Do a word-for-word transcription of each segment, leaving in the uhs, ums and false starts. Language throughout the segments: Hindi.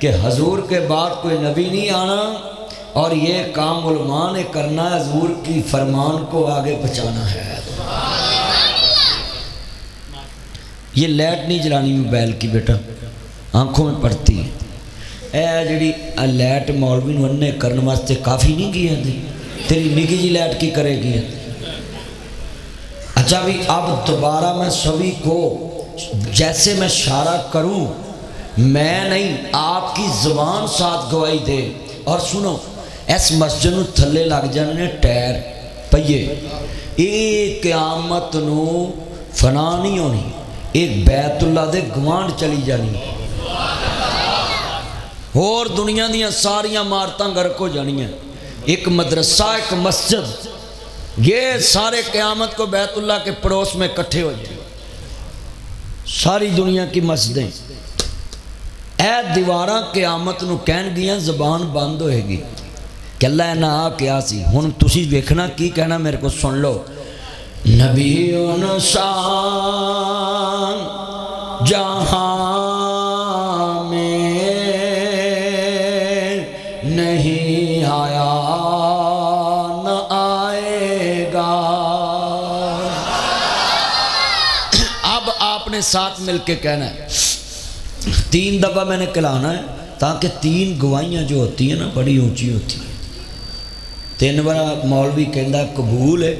कि हजूर के बाद कोई नबी नहीं आना और ये काम उलमा ने करना है, हजूर की फरमान को आगे पहुँचाना है। ये लाइट नहीं जलानी मोबाइल की बेटा, आँखों में पड़ती है। ए जी लाइट मौलवी अन्ने करने वास्ते काफ़ी नहीं की आती, तेरी निकी जी लाइट की करेगी। अच्छा भी अब दोबारा मैं सभी को जैसे मैं इशारा करूं, मैं नहीं आपकी जुबान साथ गवाही दे। और सुनो, इस मस्जिद में थले लग जाने टायर पहिए, ये क्यामत नू फना नहीं होनी, एक बैतुल्ला दे गवांड चली जानी और दुनिया दियाँ सारिया इमारतां गर्क हो जानियाँ। एक मदरसा, एक मस्जिद, ये सारे क्यामत को बैतुल्ला के पड़ोस में इकट्ठे हो जाए। सारी दुनिया की मस्जिदें ए दीवारा क्यामत नू कहन गियां, जबान बंद होएगी कि अल्लाह ने आ क्या सी। हुन तुसी देखना की कहना, मेरे को सुन लो। नबी उन शान जहां में नहीं आया न आएगा। अब आपने साथ मिलके कहना है, तीन दफा मैंने कहलाना है ताकि तीन गवाहियाँ जो होती हैं ना बड़ी ऊंची होती हैं। तीन बार मौलवी कहता कबूल है,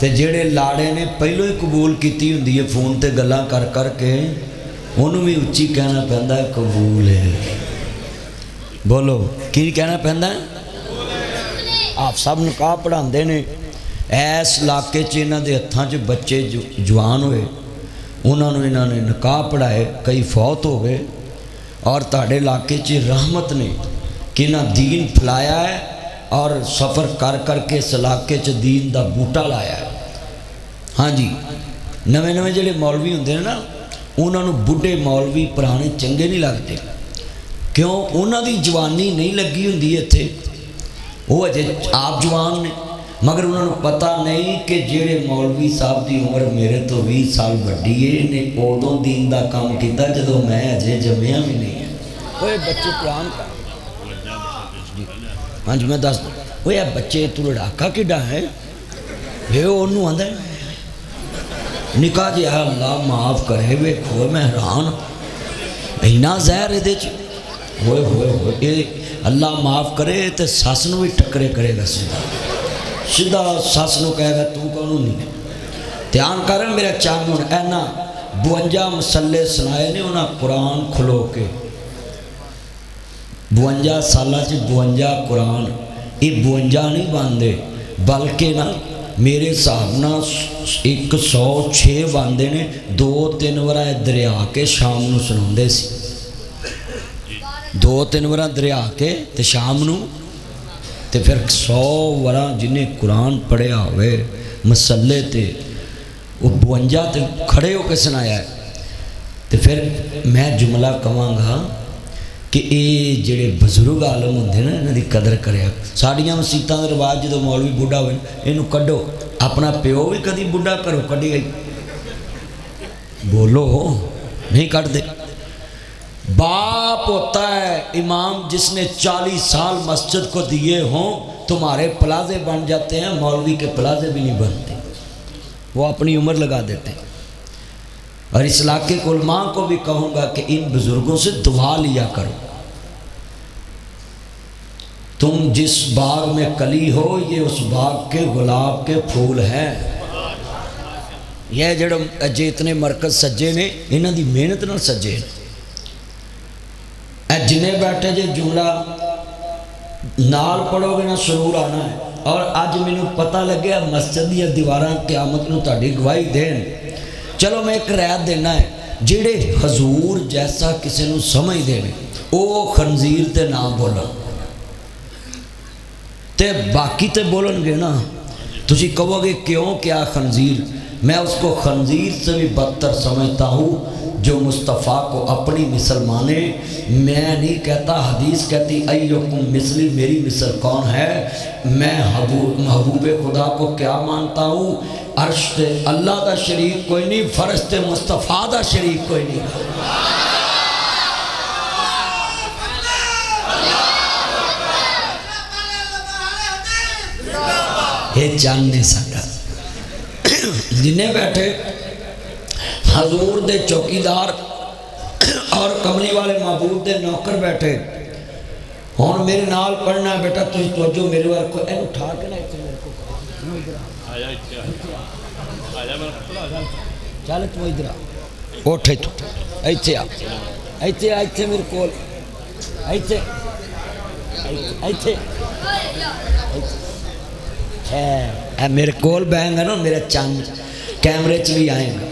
तो जेड़े लाड़े ने पहलों ही कबूल की होंगी है फोन पर गल्लां कर करके, उन्होंने भी उच्ची कहना पैंदा है कबूल है। बोलो की कहना पैंदा है। आप सब निकाह पढ़ाते ने, इस इलाके इन्हों के हथां च बच्चे जु जवान होए, उन्होंने इन्होंने निकाह पढ़ाए, कई फौत हो गए। और ताड़े इलाके रहमत ने कि ना दीन फैलाया है और सफ़र कर करके इस इलाके दीन का बूटा लाया है। हाँ जी, नवे नवे जो मौलवी होंगे ना, उन्होंने बुढ़े मौलवी पुराने चंगे नहीं लगते, क्यों उन्होंने जवानी नहीं लगी होंगी इत्थे, वो अजे आप जवान ने, मगर उन्होंने पता नहीं कि जेड़े मौलवी साहब की उम्र मेरे तो भी साल वड्डी है ने उदों दीन का काम किया जो मैं अजे जमया भी नहीं है। ओए बच्चे कुरान का, हाँ जी मैं दस दू, ओए बच्चे तू लड़ाका किड्डा है, वे ओनू आंदा निका जे अल्लाह माफ करे, वे खोए मैं हैरान, इन्ना जहर ये होए होए ये अल्लाह माफ करे तो सस नूं भी टक्करे करेगा सीधा सीधा, सस को कहेगा तू कौन नहीं। ध्यान कर मेरा चानू, एना बवंजा मसले सुनाए ने उन्हें कुरान खुलो के, बवंजा साल बवंजा कुरान, ये बवंजा नहीं बनते बल्कि ना मेरे हिसाब न एक सौ छे बनते ने। दो तीन बार दरिया के शाम को सुना, दो तीन बार दरिया के तो शाम को, तो फिर सौ बार जिन्हें कुरान पढ़िया हो मसले ते वो बवंजा ते खड़े होकर सुनाया है। तो फिर मैं जुमला कहांगा कि ये जेड़े बजुर्ग आलम होंगे ना, इन्हों की कदर करे। साड़ियाँ मसीतां का रिवाज जो मौलवी बुढ़ा हो इनू कढो, अपना प्यो भी कभी बुढ़ा घरों कढ़ी गई, बोलो नहीं कढ़ते। बाप होता है इमाम जिसने चालीस साल मस्जिद को दिए हों, तुम्हारे प्लाजे बन जाते हैं, मौलवी के प्लाजे भी नहीं बनते, वो अपनी उम्र लगा देते हैं। और इस इलाके के उलमा को भी कहूँगा कि इन बुज़ुर्गों से दुआ लिया करो, तुम जिस बाग में कली हो ये उस बाग के गुलाब के फूल हैं। यह जड़ जे इतने मरकज़ सज्जे ने, इन्हों की मेहनत न सज्जे ने। जिन्हें बैठे जे जुमला नाल पढ़ोगे ना सुरूर आना है। और अज मैनू पता लगे मस्जिद दी दीवारां क्यामत नू तुहाडी गवाही देन। चलो मैं एक राय देना है, जेड़े हजूर जैसा किसी नू समझदे ने वो खंजीर ते ना बोलन, ते बाकी ते बोलणगे ना। तुसी कहोगे क्यों क्या खंजीर, मैं उसको खंजीर से भी बदतर समझता हूँ जो मुस्तफ़ा को अपनी मिसल माने। मैं नहीं कहता, हदीस कहती अय्युकुम मिसली, मेरी मिसल कौन है। मैं महबूब खुदा को क्या मानता हूँ, अर्श ते अल्लाह का शरीक कोई नहीं, फर्श ते मुस्तफ़ा का शरीक कोई नहीं। जान नहीं सकता। जिन्हें बैठे हजूर दे चौकीदार और कमली वाले महबूब दे नौकर बैठे और मेरे नाल पढ़ना बेटा तुझे तवज्जो मेरे वाल को एन उठा के ना चल तू इधर उठ इत्थे आ इत्थे आ इत्थे मेरे कोल इत्थे इत्थे है मेरे कोल बहेंगा ना मेरा चंद कैमरे च भी आएगा।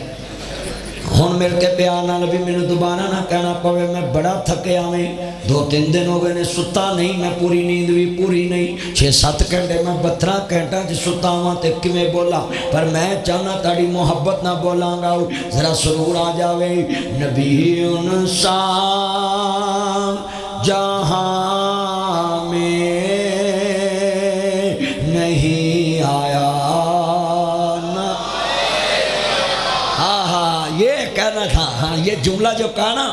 हुण मिल के प्यार नाल भी मैनू दुबारा ना कहना पवे मैं बड़ा थकिया वे दो तीन दिन हो गए ने सुता नहीं मैं पूरी नींद भी पूरी नहीं छे सत्त घंटे मैं बत्तरा घंटा च सुता वां ते किवें बोलां पर मैं चाहना ताड़ी मुहब्बत ना बोलांगा जरा सुरूर आ जावे। नबी उन सा जहां में नहीं आया कहना था। हाँ ये जुमला जो कहा ना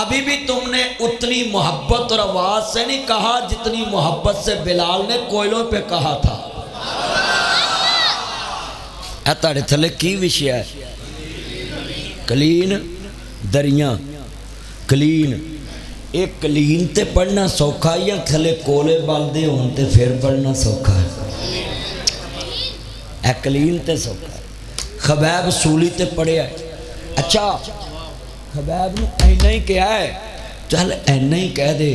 अभी भी तुमने उतनी मोहब्बत और आवाज से नहीं कहा जितनी मोहब्बत से बिलाल ने कोयलों पे कहा था। ताड़े थले की विषय है कलीन दरिया कलीन एक कलीन ते पढ़ना सौखा या थले कोले बलदे होन ते फिर पढ़ना सौखा है। कलीन ते सौखा खबैब सूली ते पढ़िया है अच्छा खबैब ने इन्ना ही कहा है चल इन्ना ही कह दे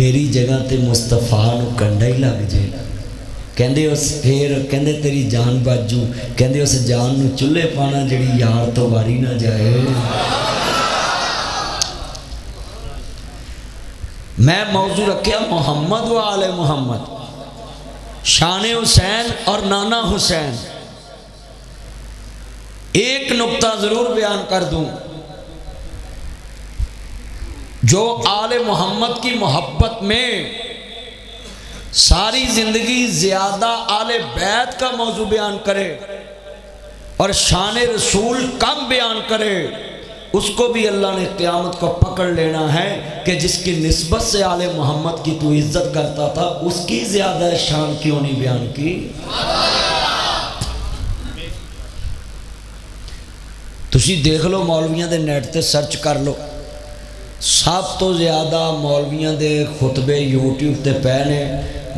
मेरी जगह ते मुस्तफा नू कंडा ही लग जे कहंदे उस फिर कहंदे तेरी जान बाजू कहंदे उस जान नू चुल्हे पाना जिहड़ी यार तो वारी ना जाए। मैं मौजू रखिया मुहम्मद व आले मुहम्मद शान हुसैन और नाना हुसैन। एक नुक्ता जरूर बयान कर दूं जो आले मोहम्मद की मोहब्बत में सारी जिंदगी ज्यादा आले बैत का मौजू बयान करे और शान रसूल कम बयान करे उसको भी अल्लाह ने क़यामत को पकड़ लेना है कि जिसकी निस्बत से आले मोहम्मद की तू इज्जत करता था उसकी ज्यादा शान क्यों नहीं बयान की। तुसी देख लो मौलवियां दे नेट ते सर्च कर लो सब तो ज़्यादा मौलवियां दे खुतबे यूट्यूब ते पे ने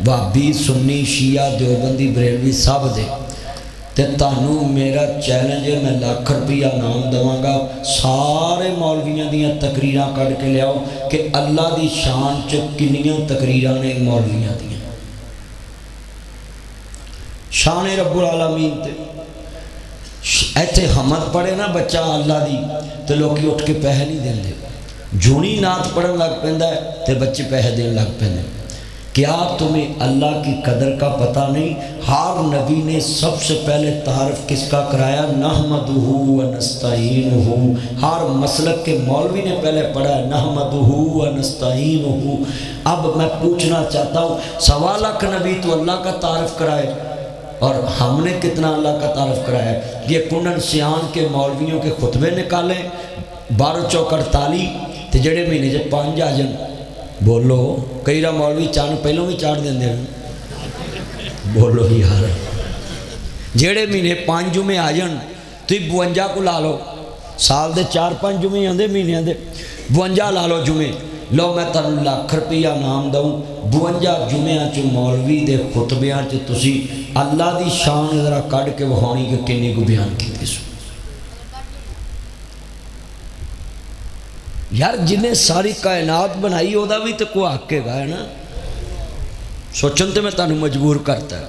भाभी सुन्नी शिया देवबंदी बरेलवी सब दे ते तानू मेरा चैलेंज है मैं लाख रुपया नाम देवांगा सारे मौलवियां दियां तकरीरां कढ़ के लियाओ कि अल्लाह दी शान च किन्नियां तकरीरां ने मौलवियां दियां शान रब्बुल आलमीन ते इतने हमद पढ़े ना बच्चा अल्लाह दी तो लोग उठ के पैसे नहीं देंगे जूनी नात पढ़न लग पैंदा है तो बच्चे पैसे देने लग पैंदे। क्या तुम्हें अल्लाह की कदर का पता नहीं हर नबी ने सबसे पहले तारफ़ किसका कराया नहमदुहु व नस्ताईनुहु। हर मसलक के मौलवी ने पहले पढ़ा नहमदुहु व नस्ताईनुहु। अब मैं पूछना चाहता हूँ सवा लाख नबी तो अल्लाह का तारफ़ कराए और हमने कितना अल्लाह का तारफ़ कराया। ये कुंडन सियान के मौलवियों के खुतबे निकाले बारह चौक अड़ताली तो जोड़े महीने जो पाँच आ जान बोलो कई रा मौलवी चाण पहलों भी चाढ़ देंगे बोलो यार जोड़े महीने पाँच जुमे आ जान तो बवंजा को ला लो साल के चार पाँच जुमे आते महीनों के बवंजा ला लो जुमे लो मैं तुम लाख रुपया नाम दूँ बवंजा जुम्मों चो मौलवी के खुतबिया तुसी अल्लाह की शान जरा कढ़ के विखानी कि किन्नी को बयान की यार जिन्हें सारी कायनात बनाई वह भी तो कोई हक है ना सोचन तो मैं तुहानू मजबूर करता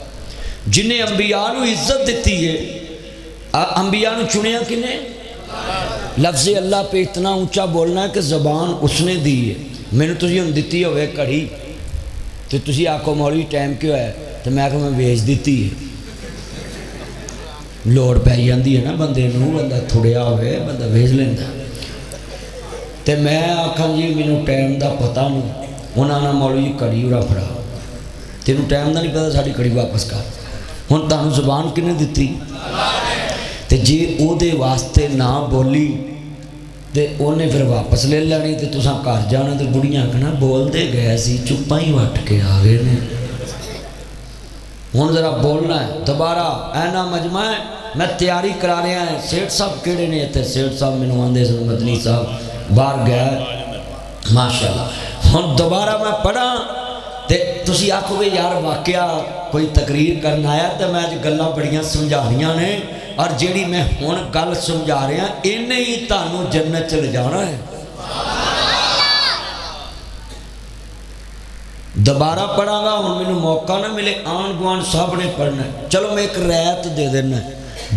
जिन्हें अंबिया नू इज्जत दी है अंबिया नू चुनिया किने लफ्ज़ अल्लाह पे इतना ऊंचा बोलना है कि जबान उसने दी है मैंने तुझे हम दिती होवे घड़ी तो तुसी आखो मौली टाइम क्यों है तो मैं आखो मैं बेच दी है लोड़ पै जाती है ना बंदे नूं बंदा थुड़िया होवे बंदा बेच लेंदा तो मैं आखा जी मैनू टाइम का पता नहीं उन्होंने मौली जी घड़ी उरा फड़ा तेनू टाइम का नहीं पता साड़ी घड़ी वापस कर हुण तुहानू जबान किने दिती ते जे उहदे वास्ते ना बोली तो उन्हें फिर वापस ले लैनी तो तुसां घर जाना तो बुढ़िया आखना बोलते गए सी चुप्पा ही वट के आ गए ने हूँ जरा बोलना है दोबारा ऐना मजमा है मैं तैयारी करा रहा है। सेठ साहब केड़े ने इतने, सेठ साहब मैनू आंदे सन मदनी साहब बाहर गए माशाल्लाह। हूँ दोबारा मैं पढ़ा तो तुम आखोगे यार वाकया कोई तकरीर करना आया तो मैं अज गल्लां बड़ियां समझाणियां ने और जिहड़ी मैं हुण गल समझा रहा इन्हें ही तुहानू जन्नत च ले जाना है। दोबारा पढ़ांगा हुण मैनू मौका ना मिले, आन गुआन सामने पढ़ना। चलो मैं एक रैत दे देना,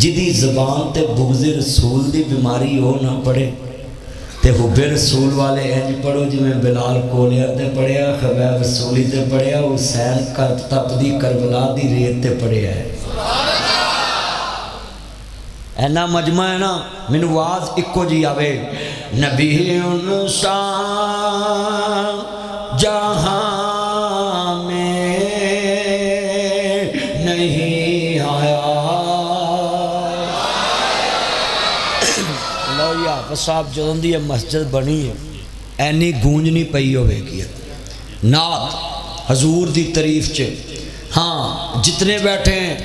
जिहदी जबान ते बुग़्ज़ रसूल दी बीमारी हो ना पड़े ते हुब्बे रसूल वाले इंज पढ़ो जिमें बिलाल कोलियर ते पढ़िया, खबैब रसूली ते पढ़िया, हुसैन कर तपदी करबला दी रेत ते पढ़िया है। ऐना मजमा है ना, मैनू आवाज इक्को जी आवे नबी उन सा जहां में नहीं आया। साहब जो दी मस्जिद बनी है ऐनी गूंज नहीं पई होगी नात हजूर दी तारीफ च। हाँ जितने बैठे हैं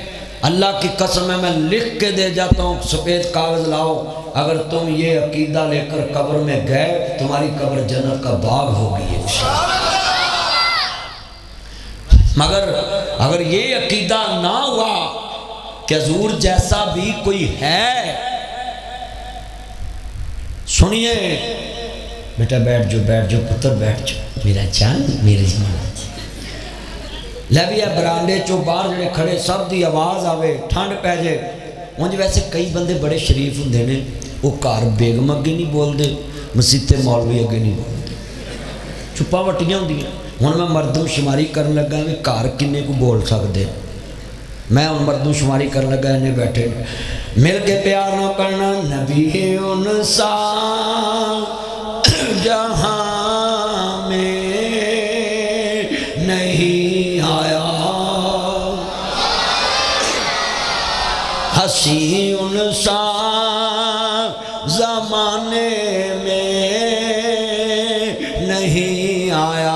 अल्लाह की कसम है मैं लिख के दे जाता हूँ, सफ़ेद कागज़ लाओ, अगर तुम ये अकीदा लेकर कब्र में गए तुम्हारी कब्र जन्नत का बाग होगी। मगर अगर ये अकीदा ना हुआ कि हजूर जैसा भी कोई है, सुनिए बेटा बैठ जो बैठ जो पुत्र बैठ जो मेरा चांद मेरे जमाना लै भी है। बरांडे चो बाहर जोड़े खड़े सब की आवाज़ आवे ठंड पै जे। उंज वैसे कई बंदे बड़े शरीफ होंगे ने, वो घर बेगम अगे नहीं बोलते, मसीते मौलवी अगे नहीं बोलते, चुप्पा वट्टियां होंदियां। हुण मैं मरदमशुमारी कर लगा भी घर किन्ने को बोल सकते, मैं उन मरदमशुमारी कर लगा इन्हें बैठे मिल के प्यार ना करना। नबी उन सा जहां में नहीं आया, हसी उन सा जमाने में नहीं आया,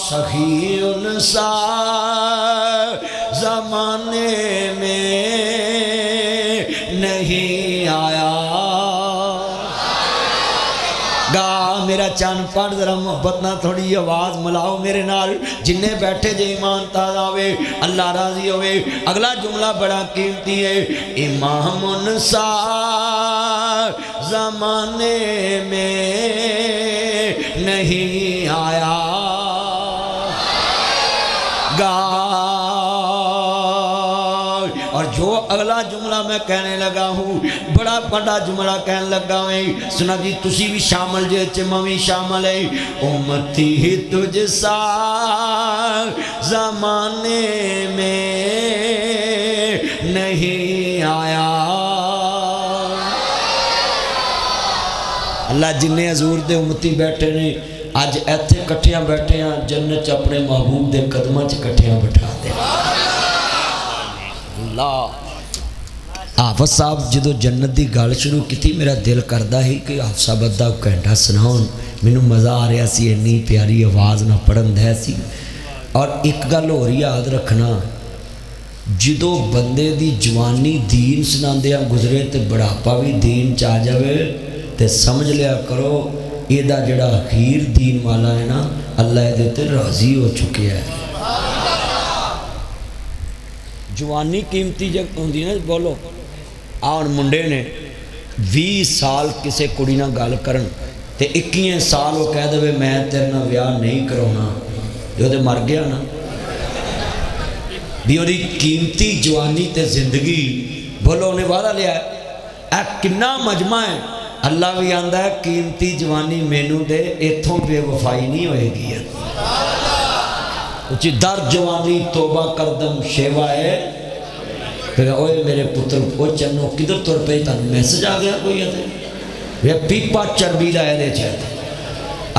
सखी उनसा जमाने में नहीं आया। गा मेरा चंद पढ़ जरा मुहब्बत ना थोड़ी आवाज़ मिलाओ मेरे नाल, जिन्हें बैठे जे ईमान ताज़ा होवे अल्लाह राजी होवे। अगला जुमला बड़ा कीमती है, इमाम उनसा जमाने में नहीं आया। और जो अगला जुमला मैं कहने लगा हूँ बड़ा बड़ा जुमला कहने लगा हूँ, सुना जी तुसी भी शामिल जे चमा भी शामिल है। उम्मती ही तुझसा जमाने में नहीं आया। अल्लाह जिन्हें हजूर दे उम्मती बैठे ने अज इत्थे कट्ठियां बैठे हैं, जन्नत च अपने महबूब के कदमों च कट्ठियां बिठा दे अल्लाह। हाफिज साहब जो जन्नत की गल शुरू की मेरा दिल करता है कि हाफिज साहब अद्धा घंटा सुनाउन, मैनू मज़ा आ रहा सी, इन्नी प्यारी आवाज़ ना पढ़न दे सी। और एक गल होर याद रखना, जो बंदे की जवानी दीन सुनांदे गुजरे तो बुढ़ापा भी दीन च आ जाए तो समझ लिया करो एदा जड़ा अखीर दीन वाला है ना अल्लाह एदे ते राजी हो चुके है। जवानी कीमती जग होंदी ना, बोलो आ हुण मुंडे ने बीस साल किसी कुड़ी नाल गल करन ते इक्कीस साल वो कह देवे मैं तेरे नाल विआह नहीं कराउणा, जो ते मर गया ना भी ओदी कीमती जवानी ते जिंदगी। बोलो उन्हें वादा लिया है, कितना मजमा है। अल्लाह भी आंदा है कीमती जवानी मैनू दे, इथों बेवफाई नहीं होएगी। उची दर जवानी तोबा करदम शेवा है। फिर ओए मेरे पुत्र ओ चन्नो किधर तुर पे, तुम मैसेज आ गया कोई, ये पीपा चर्बी का ये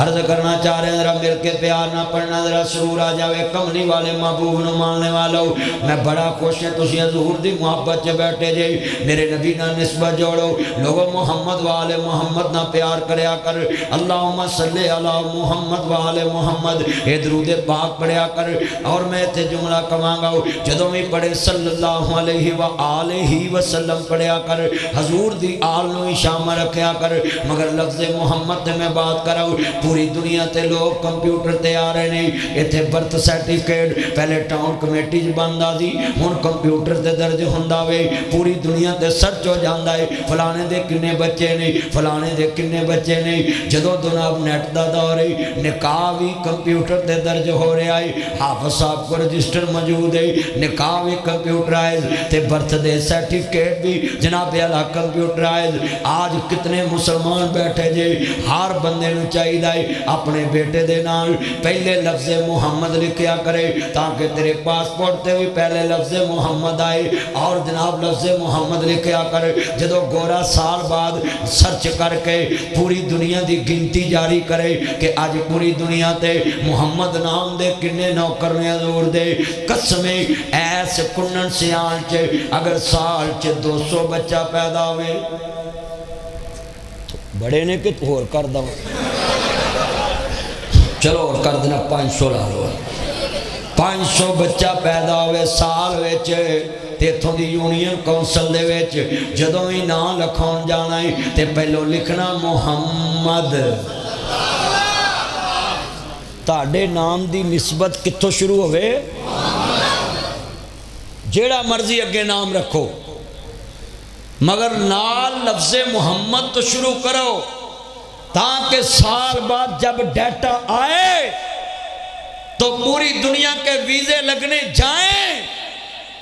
अर्ज करना चाह रहे हैं जरा मिल के प्यार ना पढ़ना, जरा सुरूर आ जाए कमली वाले महबूब न मानने वालों। मैं बड़ा खुश है तुम हजूर की मुहब्बत च बैठे जे, मेरे नबी ना निस्बत जोड़ो। लोगों मुहम्मद वाले मुहम्मद ना प्यार करया कर, अल्लाहुम्मा सल्ले अला मुहम्मद वाले मुहम्मद ये दरूद पाक पढ़या कर। और मैं इतने जुमला कवांगा जदों भी पढ़े सल्लल्लाहु अलैहि व आलिहि वसल्लम पढ़या कर, हजूर दी आल नूं शामा रखया कर। मगर लफ्ज मुहम्मद ते मैं बात कराऊँ, पूरी दुनिया ते लोग कंप्यूटर ते आ रहे हैं, इतने बर्थ सर्टिफिकेट पहले टाउन कमेटी च बनता सी, हुण कंप्यूटर ते दर्ज हुंदा वे। पूरी दुनिया ते सर्च हो जाता है फलाने दे किन्ने बच्चे ने, फलाने दे किन्ने बच्चे ने। जदों जनाब नैट दा दौर है, निकाह भी कंप्यूटर ते दर्ज हो रहा है, हाफिज साहब को रजिस्टर मौजूद है, निकाह भी कंप्यूटराइज ते बर्थ दे सर्टिफिकेट भी जनाब आला कंप्यूटराइज। आज कितने मुसलमान बैठे जे, हर बंदे नूं चाहिए अपने बेटे दे नाल पहले लफ्जे मुहम्मद लिखा करे, ताकि तेरे पासपोर्ट ते भी पहले लफ्जे मुहम्मद आए। और जनाब लफ्जे मुहम्मद लिखा कर। जदों गोरा साल बाद सर्च करके पूरी दुनिया की गिनती जारी करे कि आज पूरी दुनिया ते मुहम्मद नाम दे किन्ने नौकर ने हजूर दे, कसमें ऐस कुन्नन सियाल च अगर साल च दो सौ बच्चा पैदा होवे बड़े ने कि होर कर दो, चलो और कर देना पाँच सौ ला लो, पाँच सौ बच्चा पैदा होवे साल विच। इतों की यूनियन कौंसल के जदों भी ना लिखा जाना है तो पहलों लिखना मुहम्मद। ताड़े नाम की निस्बत कितों शुरू होवे, जेड़ा मर्जी अगे नाम रखो मगर नाल लफ्ज़े मुहम्मद तो शुरू करो, ताकि साल बाद जब डाटा आए तो पूरी दुनिया के वीजे लगने जाएं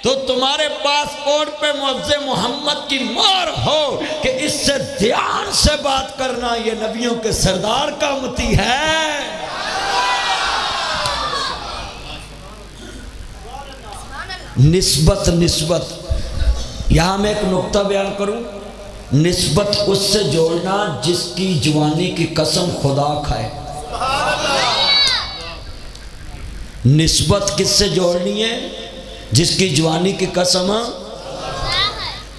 तो तुम्हारे पासपोर्ट पे मुअज़्ज़े मोहम्मद की मार हो कि इससे ध्यान से बात करना, ये नबियों के सरदार का मती है। निस्बत निस्बत यहां मैं एक नुक्ता बयान करूं, निस्बत उससे जोड़ना जिसकी जवानी की कसम खुदा खाए। निस्बत किससे जोड़नी है, जिसकी जवानी की कसम।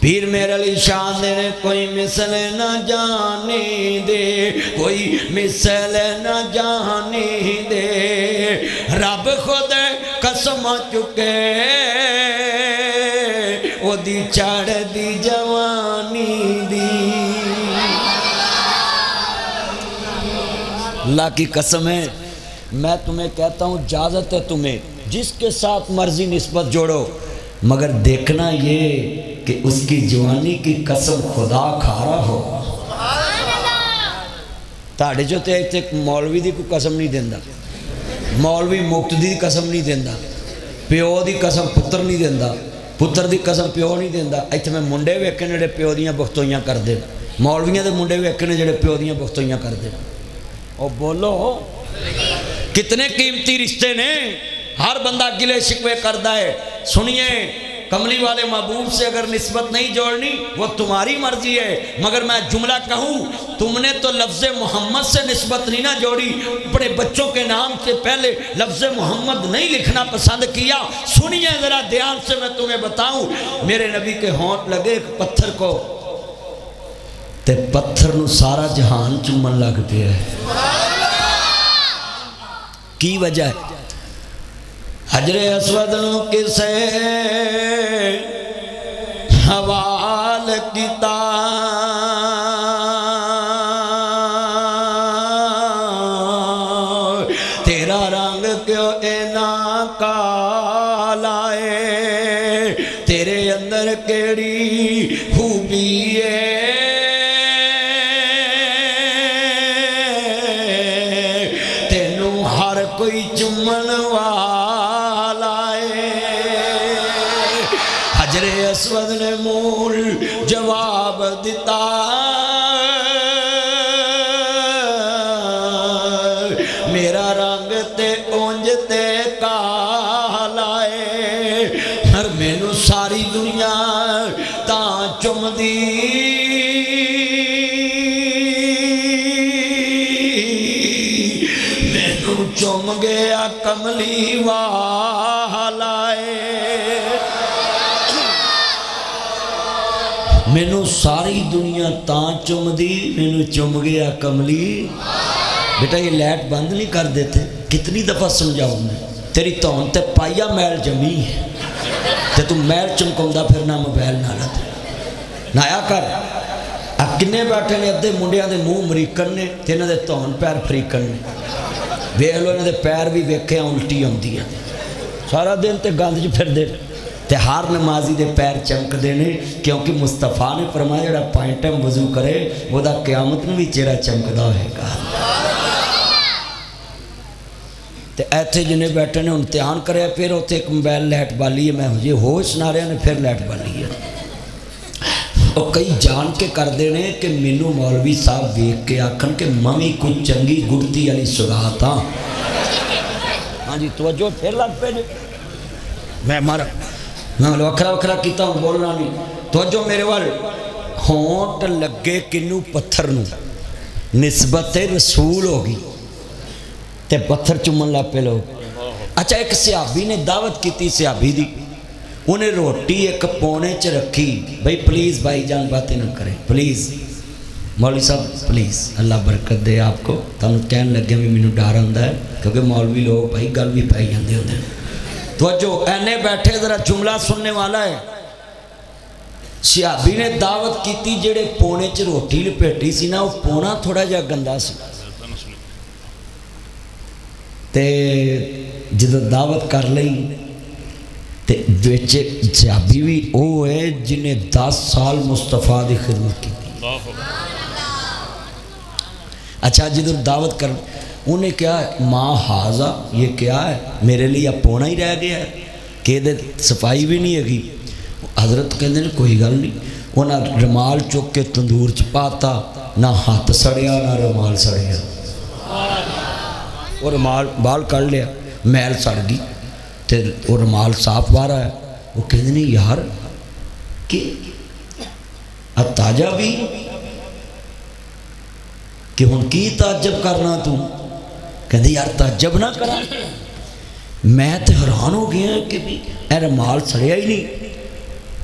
पीर मेरे अली शाह ने कोई मिसल न जाने दे, कोई मिसल न जाने दे, रब खुद कसम चुके ओदी चढ़ दी जवानी दी। अल्लाह की कसम है मैं तुम्हें कहता हूँ, इजाज़त है तुम्हें जिसके साथ मर्जी निस्बत जोड़ो, मगर देखना ये कि उसकी जवानी की कसम खुदा खा रहा हो। ताड़े जो ते एक मौलवी की कोई कसम नहीं देंदा, मौलवी मुक्त की कसम नहीं देंदा, प्यो की कसम पुत्र नहीं देंदा, पुत्र की कसम प्यो नहीं देता। इतने मैं मुंडे वेखे ने प्यो दियाँ बख्तोइयाँ करते, मौलवियां के मुंडे वेखे ने जोड़े प्यो दियाँ बख्तोइयां करते। और बोलो कितने कीमती रिश्ते ने, हर बंदा गिले शिकवे करता है। सुनिए कमली वाले महबूब से अगर निस्बत नहीं जोड़नी वो तुम्हारी मर्जी है, मगर मैं जुमला कहूँ, तुमने तो लफ्ज़ मोहम्मद से निस्बत नहीं ना जोड़ी, अपने बच्चों के नाम से पहले लफ्ज़ मोहम्मद नहीं लिखना पसंद किया। सुनिए ज़रा ध्यान से मैं तुम्हें बताऊँ, मेरे नबी के होंठ लगे एक पत्थर को ते पत्थर नू सारा जहान चूमन लग पिया। की वजह है, हजरे अस्वद किसे हवाल किता, तेरा रंग क्यों एना काला है, तेरे अंदर केड़ी खूबी है, तेनू हर कोई चुमन अस्वद ने मूल जवाब दिता, मेरा रंग ते उंज ते काला है, हर मैनू सारी दुनिया तां चुमदी, चुम गया कमली वाला है। मैनू सारी दुनिया तां चुमदी, मैनू चुम गया कमली। बेटा ये लाइट बंद नहीं कर देते, कितनी दफ़ा समझाऊं मैं। तेरी तौन ते पाइया मैल जमी है, ते तू मैल चमकौंदा फिरना मोबाइल ना ला नाया कर। आ किन्ने बैठे ने अद्धे मुंडियां दे मूँह अमरीकन ने, ते इन्हां दे तौन पैर अफ्रीकन ने। वेख लो इन्हां दे पैर भी वेख्या उल्टी आउंदी है, सारा दिन ते गंद च फिरदे ते हर नमाजी दे पैर चमकदे ने, क्योंकि मुस्तफा ने फरमाया जिहड़ा पंज टाइम वजू करे ओहदा क़यामत नूं भी चेहरा चमकदा होएगा। तो ऐसे जिन्हें बैठे ने इम्तिहान करे, फिर उत्थे एक मोबाइल लाइट बाली है। मैं ये होश ना रहा ने फिर लाइट बाली है। और कई जान के करते हैं कि मैनू मौलवी साहब वेख के आखन कि मैं भी कुछ चंगी गुड़ती वाली सुरात हाँ। हाँ जी तवज्जो फिर लग पे ने। मैं मारा मैं वखरा वखरा किया बोलना नहीं। तवज्जो मेरे वाल होंट लगे किनू पत्थर नू निस्बत रसूल होगी ते पत्थर चुमन लग पे लोग। अच्छा एक सियाबी ने दावत की, सियाबी दी उन्हें रोटी एक पौने च रखी, भाई प्लीज़ भाई जान बातें ना करें प्लीज़ मौलवी साहब प्लीज़ अल्लाह बरकत दे आपको। तुम कहन लगे भी मैनू डर आंदा है क्योंकि मौलवी लोग भाई गल भी पाई जाते होंगे। तो जो ऐने बैठे जरा जुमला सुनने वाला है। सियाबी ने दावत की, जेड़े पौने च रोटी लपेटी सी ना वो पौना थोड़ा जहा गंदा सी। तो जो दावत कर ली तो बिच जाबी भी वो है जिन्हें दस साल मुस्तफा की खिदमत की। अच्छा जो दावत कर उन्हें क्या माँ हाजा, ये क्या है मेरे लिए आप पौना ही रह गया है कि ये सफाई भी नहीं हैगी। हजरत कहते हैं कोई गल नहीं, उन्हें रुमाल चुक के तंदूर च पाता, ना हाथ सड़िया ना रुमाल सड़िया। और रुमाल बाल कर लिया, मैल सड़ गई तो वो रुमाल साफ बाहर आया। वो कहते नहीं यार कि ताजा भी कि हुण की ताजब करना तू। कहते यार ताजब ना कर, मैं तो हैरान हो गया कि ए रुमाल सड़िया ही नहीं।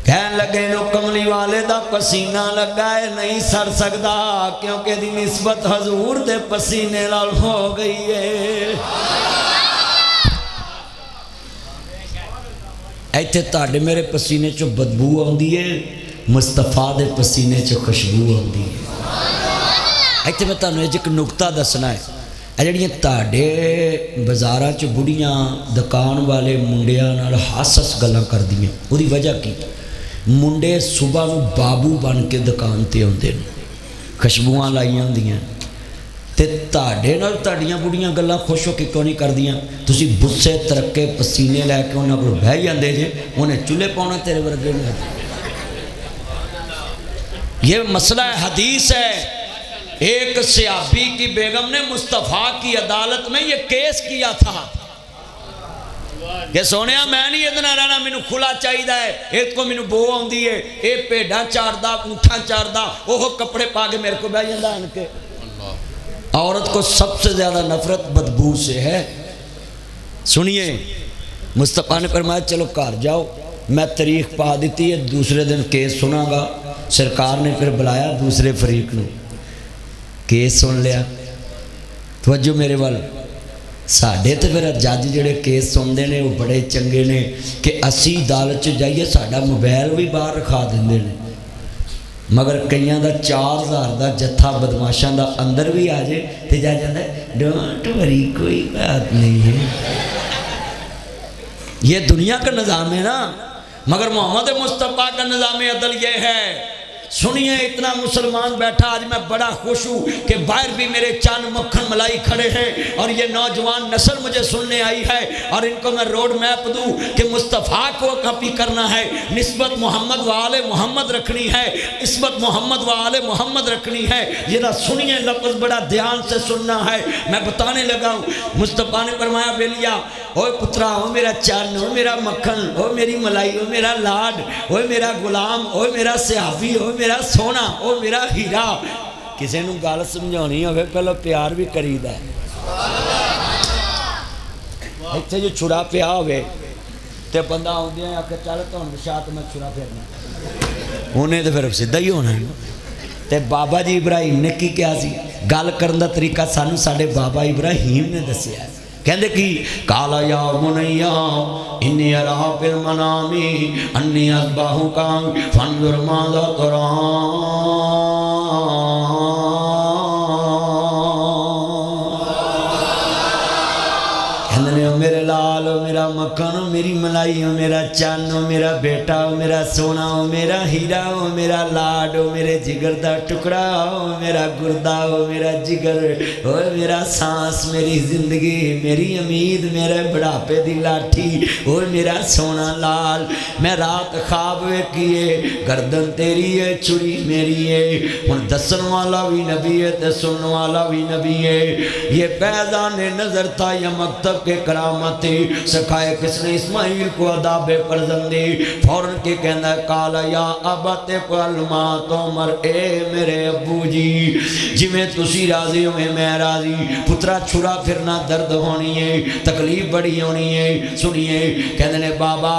कह लगे नो कमली वाले दा पसीना लगा है नहीं सड़ सकता, क्योंकि दी निस्बत हजूर दे पसीने नाल हो गई है। इत्थे ताड़े मेरे पसीने चो बदबू आती है, मुस्तफा दे पसीने चो खुशबू आती है। इत्थे मैं तुहानूं एक नुकता दसना है, जिहड़ियां ताड़े बाज़ारां च बुढ़ियां दुकान वाले मुंडियां नाल हस हस गल्लां करदियां, उहदी वजह की मुंडे सुबह में बाबू बन के दुकान पर आते हैं, खुशबुआं लाइया होंगे तो ताड़े नाल ताड़ियां बुढ़ियां गल्लां खुश हो के क्यों नहीं कर दियां। तुसी बुस्से तरक्के पसीने लैके उन्हां कोल बह जाते जे, उन्हें चूल्हे पाउणा तेरे वर्गे ने। ये मसला हदीस है। एक सियाबी की बेगम ने मुस्तफ़ा की अदालत में ये केस किया था कि सोनिया मैं नहीं इतना रहना, मैनू खुला चाहिदा है, इसको मैनू बो आती है, ये भेड़ा चारदा ऊँठा चारदा, ओह कपड़े पा के मेरे को बह जाता आन के। औरत को सबसे ज़्यादा नफरत बदबू से है। सुनिए मुस्तफ़ा ने फरमाया चलो घर जाओ, मैं तारीख पा दी है दूसरे दिन केस सुनागा। सरकार ने फिर बुलाया दूसरे फरीक को, केस सुन लिया। तवज्जो मेरे वाल साढ़े तो फिर जज जोड़े केस सुनते हैं वो बड़े चंगे ने कि असी अदालत जाइए साडा मोबाइल भी बाहर रखा देंगे ने, मगर कई चार हज़ार का जत्था बदमाशा का अंदर भी आ जाए तो जा जाता है डोंट वरी कोई बात नहीं है। ये दुनिया का निज़ाम है ना, मगर मोहम्मद मुस्तफ़ा का निज़ाम अदल ये है। सुनिए इतना मुसलमान बैठा, आज मैं बड़ा खुश हूँ कि बाहर भी मेरे चांद मक्खन मलाई खड़े हैं और ये नौजवान नस्ल मुझे सुनने आई है और इनको मैं रोड मैप दूँ कि मुस्तफ़ा को कॉपी करना है, निस्बत मोहम्मद वाले मोहम्मद रखनी है, निस्बत मोहम्मद वाले मोहम्मद रखनी है। ये ना सुनिए लफ्ज़ बड़ा ध्यान से सुनना है। मैं बताने लगा हूँ मुस्तफ़ा ने फरमाया बेलिया ओए पुत्रा ओ मेरा चांद ओ मेरा मक्खन ओ मेरी मलाई ओ मेरा लाड ओ मेरा गुलाम ओ मेरा सहाफ़ी ओ मेरा सोना ओ मेरा हीरा। किसी नूं गल समझाउणी होवे पहले प्यार भी करीदा है। इतने जो छुरा पिया हो तो बंदा आदि आके चल धुन विछा तो मैं छुरा फेरना उन्हें तो फिर सीधा ही होना। तो बाबा जी इब्राहिम ने की कहा गल करन दा तरीका सानू साडे बाबा इब्राहिम ने दसिया। कहते कि काला या मुनैया इन्नी अरा फिर मनामी अन्नी अबाहू कांग फंजुर मादा कुरान। मेरे लाल हो मेरा मक्खन हो मेरी मलाई हो मेरा चन्न हो मेरा बेटा हो मेरा सोना हो मेरा हीरा हो मेरा लाड हो मेरे जिगर दा टुकड़ा हो मेरा गुर्दा हो मेरा जिगर हो मेरा सांस मेरी जिंदगी मेरी उम्मीद मेरे बुढ़ापे दी लाठी हो मेरा सोना लाल। मैं रात खाब वेखिए गर्दन तेरी है छुरी मेरी है। हुण दसन वाला भी नबी है ते सुनने वाला भी नबी है। ये पैजान नजर था या मकतब के करामत सिखाए किसने इस्माइल को अदाबे परजंदी। फौरन के कहना काला या अबते कलमा तो मर ए मेरे अबू जी जिमें तुसी राजी हो मैं राजी। पुत्रा छुरा फिरना दर्द होनी है तकलीफ बड़ी होनी है। सुनिए कहने बाबा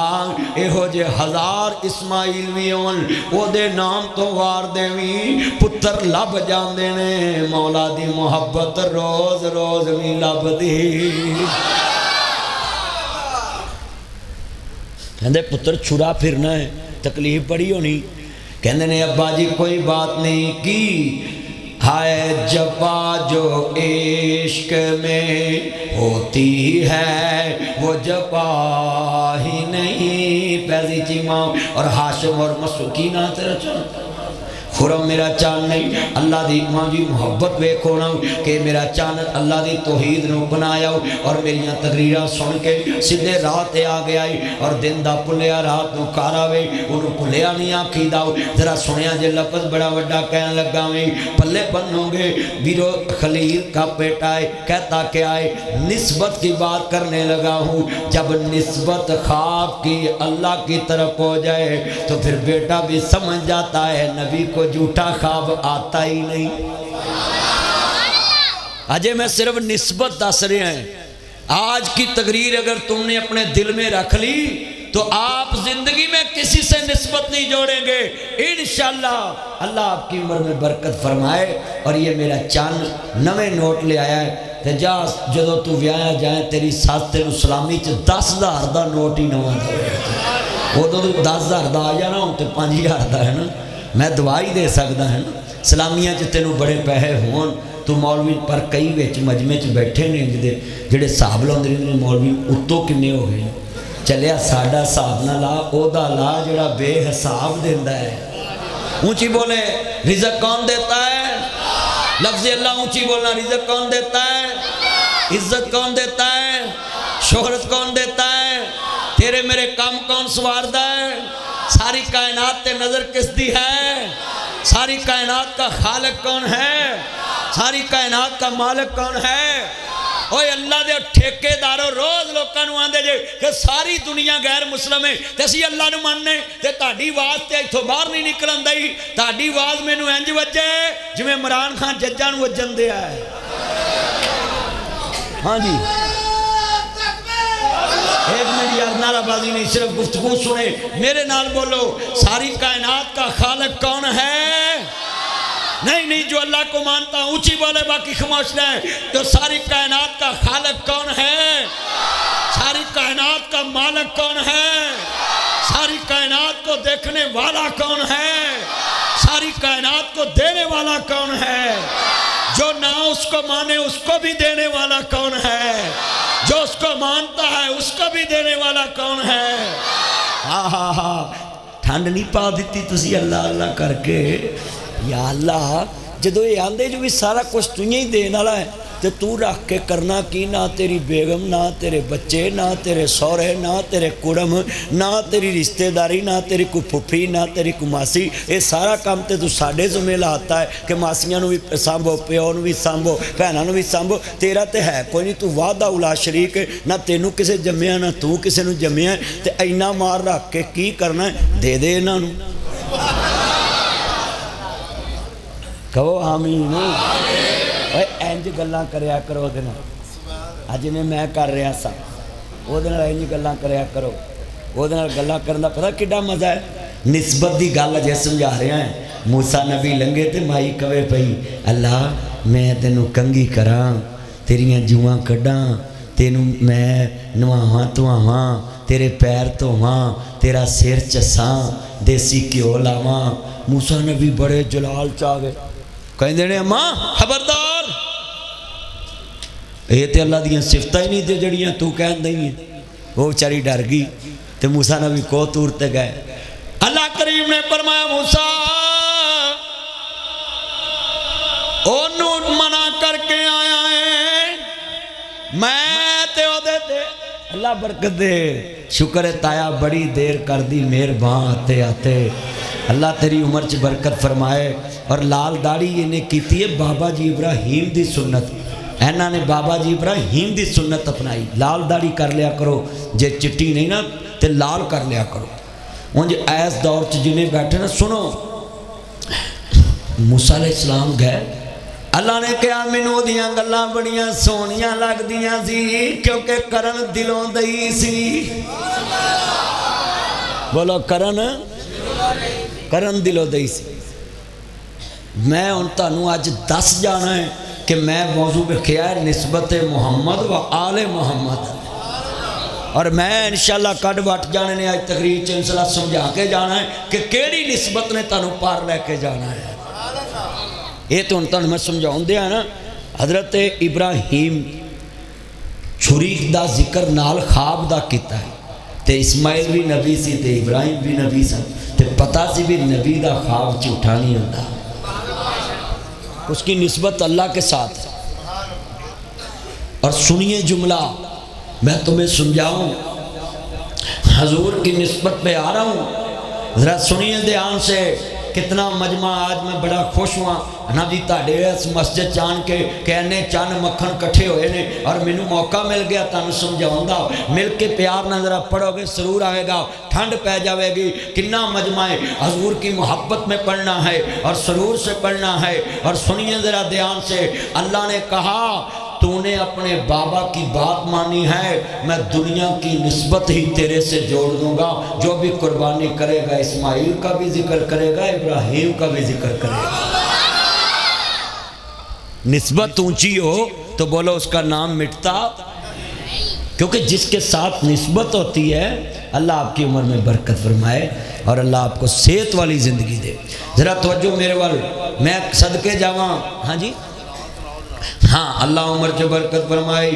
एहो जे हजार इस्माइल भी होन ओदे नाम तो वार देवी पुत्र लभ जांदे ने। मौला दी मुहब्बत रोज रोज भी लभदी। कहते पुत्र छुरा फिरना है तकलीफ बड़ी होनी। कहते ने अब्बा जी कोई बात नहीं की हाय जबा जो इश्क में होती है वो जबा ही नहीं पैजी चीमा और हाशिम और मसूकी ना तेरा चलता खुरम मेरा चान नहीं अल्लाह दी माँ जी मुहब्बत वेखो ना कि मेरा चान अल्लाह दी तौहीद नूं बनाया और मेरिया तकरीर सुन के सीधे राह ते आ गया और दिन दा भुलिया रात नूं कारा वे उहनूं भुलिया नहीं आखीदा। जरा सुनिया जे लफज बड़ा वड्डा कहन लगा वे पल्ले बनोगे वीरो खलील का बेटा है कहता क्या है निस्बत की बात करने लगा हूँ। जब निस्बत ख्वाब की अल्लाह की तरफ हो जाए तो फिर बेटा भी समझ जाता है नबी को झूठा ख्वाब आता ही नहीं। अजय मैं सिर्फ निस्बत दस रहा है। आज की तकरीर अगर तुमने अपने दिल में रख ली तो आप जिंदगी में किसी से निस्बत नहीं जोड़ेंगे इंशाल्लाह। अल्लाह आपकी उम्र में बरकत फरमाए। और ये मेरा चांद नवे नोट ले आया है ते जा जो तू व्याया जाए तेरी सस तेन सलामी च दस हज़ार का नोट ही नवा उदों तू दस हज़ार का आ जाना हूं तो पाँच हज़ार का है ना मैं दवा ही दे सकता है ना। सलामिया च तेनों बड़े पैसे होन तू मौलवी पर कई बेच मजमे च बैठे ने जिदे जेडे हिसाब लाते रहते हैं मौलवी उत्तों किन्ने हो गए चलिया साडा हिसाब ना ला ओदा ला जो बेहिसाब देता है। ऊँची बोले रिजक कौन देता है लफ्ज़ अल्लाह। ऊँची बोलना रिजक कौन देता है इज्जत कौन देता है शोहरत कौन देता है तेरे मेरे काम कौन संवारदा है। सारी कायनात पे नज़र किस दी है सारी कायनात का खालिक कौन है सारी कायनात का मालिक कौन है। ओए अल्लाह दे ठेकेदारों रोज लोगों नूं आंदे जे कि सारी दुनिया गैर मुस्लिम है ते असीं अल्लाह नूं मन्नने ते तुहाडी आवाज़ ते इत्थों बाहर नहीं निकलन दई। तुहाडी आवाज़ मैनूं इंज वजे जिवें इमरान खान जज्जां नूं वजन दिया है। हाँ जी एक मेरी यार नाराबाजी नहीं सिर्फ गुफ्तगू सुने मेरे नाल बोलो सारी कायनात का खालिक कौन है। नहीं नहीं जो अल्लाह को मानता हूँ ऊँची बोले बाकी खामोश रहे। तो सारी कायनात का खालिक कौन है सारी कायनात का मालिक कौन है सारी कायनात को देखने वाला कौन है सारी कायनात को देने वाला कौन है। जो ना उसको माने उसको भी देने वाला कौन है जो उसको मानता है उसको भी देने वाला कौन है। हा हा हा ठंड नहीं पा दी तुसी अल्लाह अल्लाह करके या अल्लाह जो ये आंदे जो भी सारा कुछ तू ही देने वाला है तो तू रख के करना कि ना तेरी बेगम ना तेरे बच्चे ना तेरे सौरे ना तेरे कुड़म ना तेरी रिश्तेदारी ना तेरी को फुफी ना तेरी को मासी ये सारा काम तो तू साढ़े जुम्मे लाता है कि मासियां भी साम्भो प्यो भी साम्भो भैनों भी साम्भो। तेरा तो ते है कोई नहीं तू वादा उला शरीक ना तेनों किसी जम्मया ना तू किसी ने जम्मया तो इन्ना मार रख के की करना है दे दे इन्हों कहो आमीन। इंज गल्लां करया करो। अज में मैं कर रहा सा वो गल् करो वो गल् कर पता कि मजा है। निस्बत की गल अजे समझा रहा है। मूसा नबी लंघे तो माई कवे पई अल्लाह मैं तेनों कंघी करा, तेरिया जूआ कढ़ा, तेनों मैं नवाव धोव, तेरे पैर धोव, तेरा सिर चसा, देसी घ्यो लाव। मूसा नबी बड़े जलाल च आ गए, कहते ने अम्मा खबरदार ये तो अल्लाह दियां सिफतां ही नहीं जड़ियां तू कह दई है। वो बेचारी डर गई तो मूसा नबी को तूर ते गए। अल्लाह करीम ने फरमाया मूसा ओनू मना करके आया है मैं ते ओदे ते अल्लाह बरकत दे। शुक्र है ताया बड़ी देर कर दी मेहरबान आते आते। अल्लाह तेरी उम्र च बरकत फरमाए। और लाल दाढ़ी इन्हें की है बाबा जी इब्राहिम दी सुन्नत। इन्हों ने बाबा जी इब्राहिम दी सुन्नत अपनाई। लाल दाढ़ी कर लिया करो, जे चिट्टी नहीं ना तो लाल कर लिया करो। उंज इस दौर च जिन्हें बैठे ना सुनो। मूसा अलैहिस्सलाम गए, अल्लाह ने कहा मैनू ओदियां गल्लां बड़ियां सोहणियां लगदियां सी क्योंकि करन दिलों दई सी। बोलो करन करन दिलों दई सी। मैं हुण तुहानूं अज दस जाना है कि मैं मौजू रखिया निस्बत मुहम्मद व आले मुहम्मद। और मैं इंशाल्लाह कट वट जाने ने अज तकरीर च इंशाल्लाह समझा के जाना है कि केड़ी निस्बत ने तुहानू पार लैके जाना है। ये तो हुण तुहानू मैं समझाउंदे आ ना। हजरत इब्राहिम छुरीक दा जिक्र नाल खाब दा कीता है ते इस्माइल भी नबी सी ते इब्राहिम भी नबी सन ते पता सी भी नबी दा खाब झूठा नहीं होंदा। उसकी निस्बत अल्लाह के साथ है। और सुनिए जुमला मैं तुम्हें समझाऊं, हजूर की निस्बत पे आ रहा हूँ, जरा सुनिए ध्यान से। कितना मजमा आज मैं बड़ा खुश हुआ ना जी ताडे इस मस्जिद च आन के कहने चन मक्खन कट्ठे होए ने और मैनू मौका मिल गया तुहानू समझाउंदा। मिल के प्यार नाल जरा पढ़ोगे सुरूर आएगा, ठंड पै जाएगी। कितना मजमा है, हजूर की मोहब्बत में पढ़ना है और सुरूर से पढ़ना है। और सुनिए ज़रा ध्यान से, अल्लाह ने कहा तूने अपने बाबा की बात मानी है, मैं दुनिया की निस्बत ही तेरे से जोड़ दूंगा। जो भी कुर्बानी करेगा इस्माइल का भी जिक्र करेगा, इब्राहिम का भी जिक्र करेगा। निस्बत ऊंची हो तो बोलो उसका नाम मिटता, क्योंकि जिसके साथ निस्बत होती है अल्लाह आपकी उम्र में बरकत फरमाए और अल्लाह आपको सेहत वाली ज़िंदगी दे। ज़रा तवज्जो मेरे वाल, मैं सदके जावां। हाँ जी हाँ, अल्लाह उम्र च बरकत फरमाई।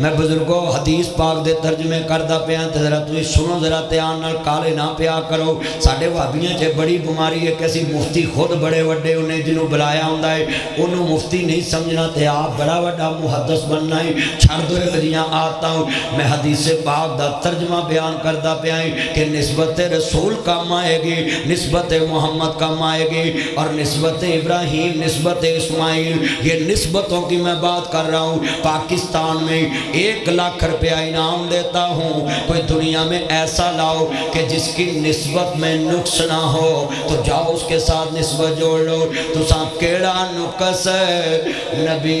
मैं बुजुर्गो हदीस पाक दे तर्जमे करदा पिया ते जरा तुसीं सुनो जरा ध्यान नाल, काले ना पिया करो। साडे भाबियां च बड़ी बीमारी है कि असीं मुफ्ती खुद बड़े वड्डे उन्हें जिन्हों बुलाया हुंदा है उन्होंने मुफ्ती नहीं समझना ते आप बड़ा वड्डा मुहद्दस बनना है। छड़ दो अजियां आदतां। मैं हदीस पाक दा तर्जमा बयान करदा पिया कि निस्बत रसूल काम आएगी, निस्बत मुहम्मद काम आएगी और निस्बत इब्राहिम, निस्बत इस्माइल। ये निस्बतों की मैं बात कर रहा हूँ। पाकिस्तान में एक लाख रुपया इनाम देता हूँ, कोई दुनिया में ऐसा लाओ कि जिसकी निस्बत में नुक्स ना हो तो जाओ उसके साथ निस्बत जोड़ लो। तुसा केड़ा नुकस नबी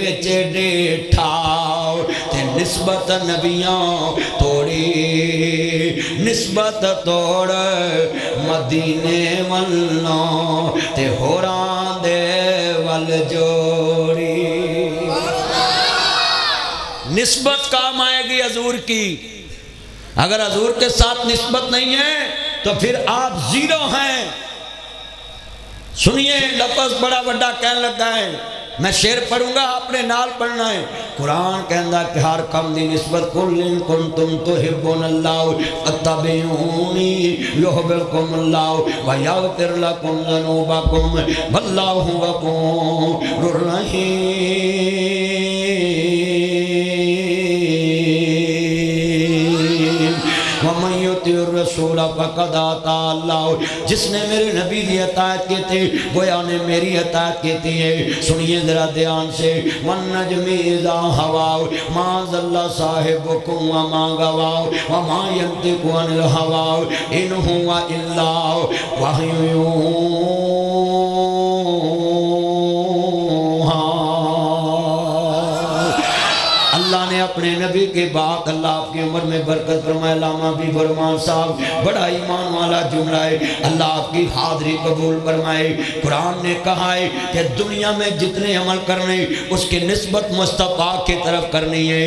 विच डिठाओ ते निस्बत नबियां तोड़ी, निस्बत तोड़ मदीने वल्लों ते होरां दे वल जोड़ी। निस्बत काम आएगी हजूर की। अगर हजूर के साथ निस्बत नहीं है तो फिर आप जीरो हैं। सुनिए लफ्ज बड़ा बड़ा कहने लगा है, मैं शेर पढ़ूंगा अपने नाल पढ़ना है। कुरान कहता कि हर कम की निस्बत कुल कुम तुम तो हिब्बो नल्लाओ अत्तबीऊनी युहिब्बुकुम अल्लाह व यगफिर लकुम ज़ुनूबकुम वल्लाहु गफूरुर रहीम। व मन युतिउर रसूल फक़द अता अल्लाह, जिसने मेरे नबी की अताअत की थी गोया ने मेरी अताअत की थी है। सुनिए जरा ध्यान से, वन नज्मि इज़ा हवा मा ज़ल्ला साहिबुकुम व मा गवा व मा यंतिकु अनिल हवा इन हुवा इल्ला वह्युन युहा। अल्लाह ने अपने नबी के बाद अल्लाह आपकी उम्र में बरकत फरमाए। लामा भी फरमान साहब बड़ा ईमान वाला जुमला है। अल्लाह आपकी हाजरी कबूल फरमाए। कुरान ने कहा है कि दुनिया में जितने अमल करने उसकी निस्बत मुस्तफ़ा की तरफ करनी है।